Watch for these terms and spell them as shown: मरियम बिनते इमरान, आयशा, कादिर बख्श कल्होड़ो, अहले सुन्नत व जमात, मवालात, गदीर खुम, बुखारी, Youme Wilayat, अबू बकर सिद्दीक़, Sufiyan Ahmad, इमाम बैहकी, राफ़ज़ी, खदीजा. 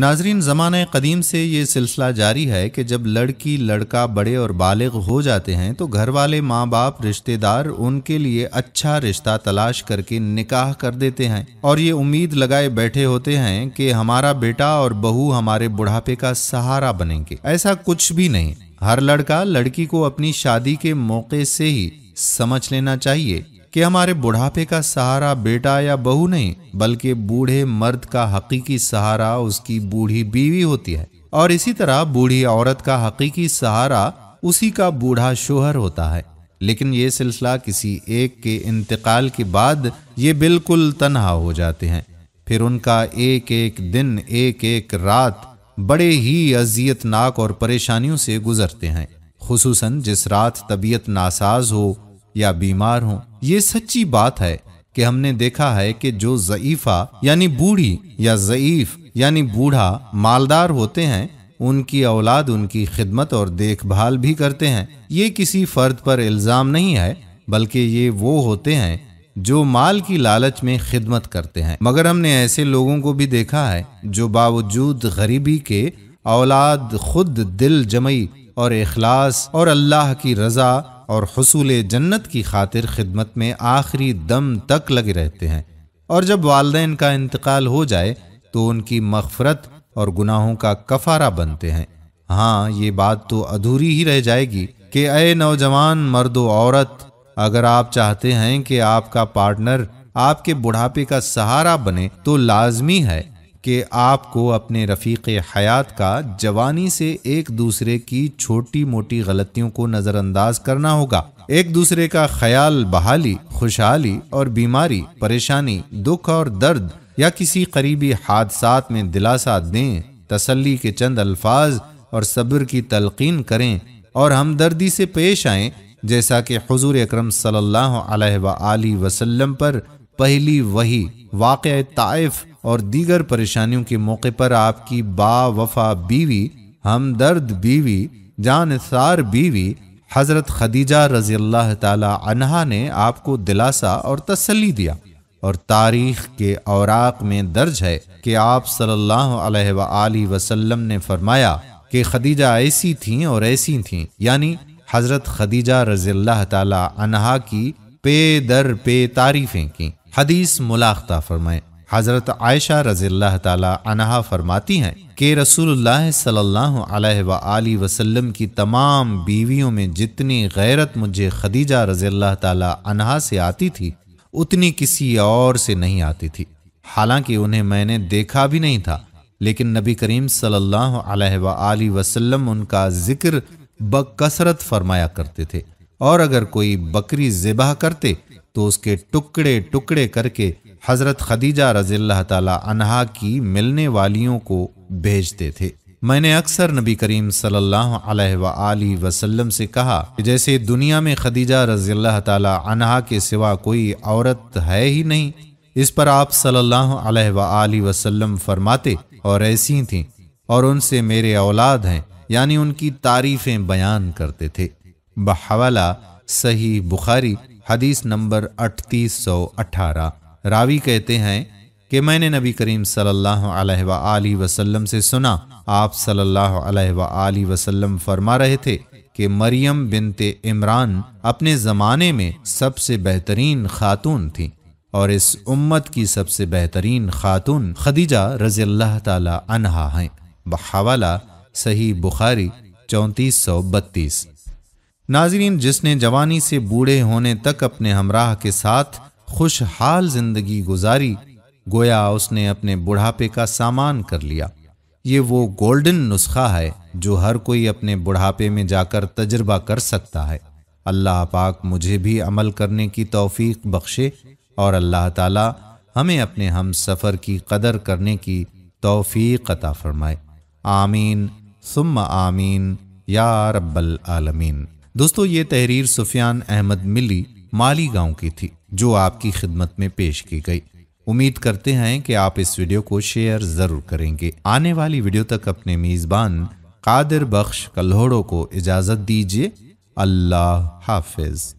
नाजरीन, ज़माने कदीम से ये सिलसिला जारी है कि जब लड़की लड़का बड़े और बालिग हो जाते हैं तो घर वाले, माँ बाप, रिश्तेदार उनके लिए अच्छा रिश्ता तलाश करके निकाह कर देते हैं और ये उम्मीद लगाए बैठे होते हैं कि हमारा बेटा और बहू हमारे बुढ़ापे का सहारा बनेंगे। ऐसा कुछ भी नहीं। हर लड़का लड़की को अपनी शादी के मौके से ही समझ लेना चाहिए कि हमारे बुढ़ापे का सहारा बेटा या बहू नहीं, बल्कि बूढ़े मर्द का हकीकी सहारा उसकी बूढ़ी बीवी होती है और इसी तरह बूढ़ी औरत का हकीकी सहारा उसी का बूढ़ा शोहर होता है। लेकिन ये सिलसिला किसी एक के इंतकाल के बाद ये बिल्कुल तन्हा हो जाते हैं। फिर उनका एक एक दिन, एक एक रात बड़े ही अजियतनाक और परेशानियों से गुजरते हैं, खुसूसन जिस रात तबीयत नासाज हो या बीमार हो। ये सच्ची बात है कि हमने देखा है कि जो ज़ईफ़ा यानी बूढ़ी या ज़ईफ़ यानी बूढ़ा मालदार होते हैं, उनकी औलाद उनकी खिदमत और देखभाल भी करते हैं। ये किसी फर्द पर इल्ज़ाम नहीं है, बल्कि ये वो होते हैं जो माल की लालच में खिदमत करते हैं। मगर हमने ऐसे लोगों को भी देखा है जो बावजूद गरीबी के औलाद खुद दिल जमई और इखलास और अल्लाह की रज़ा और हुसूल जन्नत की खातिर खिदमत में आखिरी दम तक लगे रहते हैं। और जब वालदैन का इंतकाल हो जाए तो उनकी मग़फ़रत और गुनाहों का कफ़ारा बनते हैं। हाँ, ये बात तो अधूरी ही रह जाएगी कि अय नौजवान मर्द व औरत, अगर आप चाहते हैं कि आपका पार्टनर आपके बुढ़ापे का सहारा बने तो लाजमी है कि आपको अपने रफ़ीक़े हयात का जवानी से एक दूसरे की छोटी मोटी गलतियों को नज़रअंदाज करना होगा। एक दूसरे का ख्याल बहाली, खुशहाली और बीमारी, परेशानी, दुख और दर्द या किसी करीबी हादसात में दिलासा दें, तसल्ली के चंद अल्फाज और सब्र की तलकीन करें और हमदर्दी से पेश आएं, जैसा कि हुजूर अकरम सल्लल्लाहु अलैहि वसल्लम पर पहली वही, वाक़े ताइफ और दीगर परेशानियों के मौके पर आपकी बावफा बीवी, हमदर्द बीवी, जानसार बीवी हज़रत खदीजा रज़ी अल्लाह ताला अन्हा ने आपको दिलासा और तसल्ली दिया। और तारीख़ के औराक में दर्ज है कि आप सल्लल्लाहु अलैहि वसल्लम ने फरमाया कि खदीजा ऐसी थीं और ऐसी थीं, यानी हज़रत खदीजा रज़ी अल्लाह ताला अन्हा की पे दर पे तारीफ़ें की। हदीस मुलाख्ता फरमाएं, हज़रत आयशा रज़ी अल्लाह ताला अन्हा फरमाती हैं कि रसूलुल्लाह सल्लल्लाहु अलैहि वसल्लम की तमाम बीवियों में जितनी गैरत मुझे खदीजा रज़ी अल्लाह ताला अन्हा से आती थी, उतनी किसी और से नहीं आती थी। हालांकि उन्हें मैंने देखा भी नहीं था, लेकिन नबी करीम सल्लल्लाहु अलैहि वसल्लम उनका जिक्र बकसरत फरमाया करते थे और अगर कोई बकरी ज़िबाह करते तो उसके टुकड़े टुकड़े करके हज़रत खदीजा रज़ियल्लाहु ताला अन्हा की मिलने वालियों को भेजते थे। मैंने अक्सर नबी करीम सल्लल्लाहु अलैहि वसल्लम से कहा कि जैसे दुनिया में खदीजा रज़ियल्लाहु ताला अन्हा के सिवा कोई औरत है ही नहीं। इस पर आप सल्लल्लाहु अलैहि वसल्लम फरमाते और ऐसी थीं और उनसे मेरे औलाद हैं, यानी उनकी तारीफ़ें बयान करते थे। बहवाला सही बुखारी हदीस नंबर 3818 रावी कहते हैं कि मैंने नबी करीम सल्लल्लाहु अलैहि वसल्लम से सुना, आप सल्लल्लाहु अलैहि वसल्लम फरमा रहे थे कि मरियम बिनते इमरान अपने ज़माने में सबसे बेहतरीन खातून थी और इस उम्मत की सबसे बेहतरीन खातून खदीजा रज़ी अल्लाह ताला अन्हा हैं। बहवाला सही बुखारी 3432। नाजरीन, जिसने जवानी से बूढ़े होने तक अपने हमराह के साथ खुशहाल जिंदगी गुजारी, गोया उसने अपने बुढ़ापे का सामान कर लिया। ये वो गोल्डन नुस्खा है जो हर कोई अपने बुढ़ापे में जाकर तजुर्बा कर सकता है। अल्लाह पाक मुझे भी अमल करने की तौफीक बख्शे और अल्लाह ताला हमें अपने हम सफ़र की कदर करने की तौफीक अता फरमाए। आमीन सुम्मा आमीन या रब्बल आलमीन। दोस्तों, ये तहरीर सुफियान अहमद मिली माली गांव की थी जो आपकी खिदमत में पेश की गई। उम्मीद करते हैं कि आप इस वीडियो को शेयर ज़रूर करेंगे। आने वाली वीडियो तक अपने मेज़बान कादिर बख्श कल्होड़ो को इजाज़त दीजिए। अल्लाह हाफिज़।